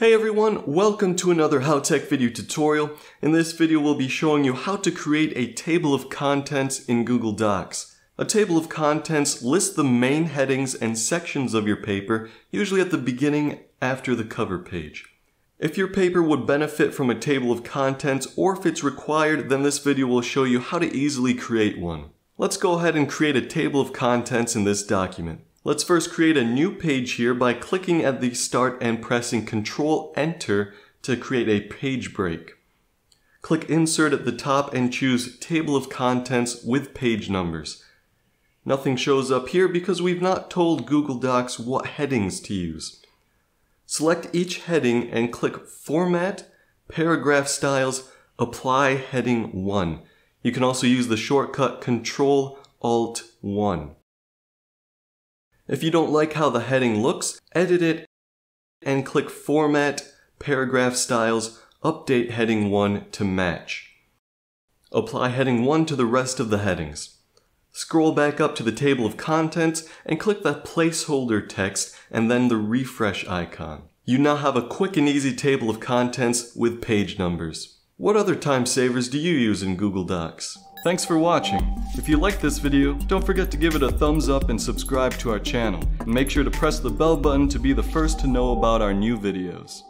Hey everyone, welcome to another Howtech video tutorial. In this video we'll be showing you how to create a table of contents in Google Docs. A table of contents lists the main headings and sections of your paper, usually at the beginning after the cover page. If your paper would benefit from a table of contents or if it's required, then this video will show you how to easily create one. Let's go ahead and create a table of contents in this document. Let's first create a new page here by clicking at the start and pressing Ctrl+Enter to create a page break. Click Insert at the top and choose Table of Contents with Page Numbers. Nothing shows up here because we've not told Google Docs what headings to use. Select each heading and click Format, Paragraph Styles, Apply Heading 1. You can also use the shortcut Ctrl+Alt+1. If you don't like how the heading looks, edit it and click Format, Paragraph Styles, Update Heading 1 to match. Apply Heading 1 to the rest of the headings. Scroll back up to the table of contents and click the placeholder text and then the refresh icon. You now have a quick and easy table of contents with page numbers. What other time savers do you use in Google Docs? Thanks for watching. If you liked this video, don't forget to give it a thumbs up and subscribe to our channel. And make sure to press the bell button to be the first to know about our new videos.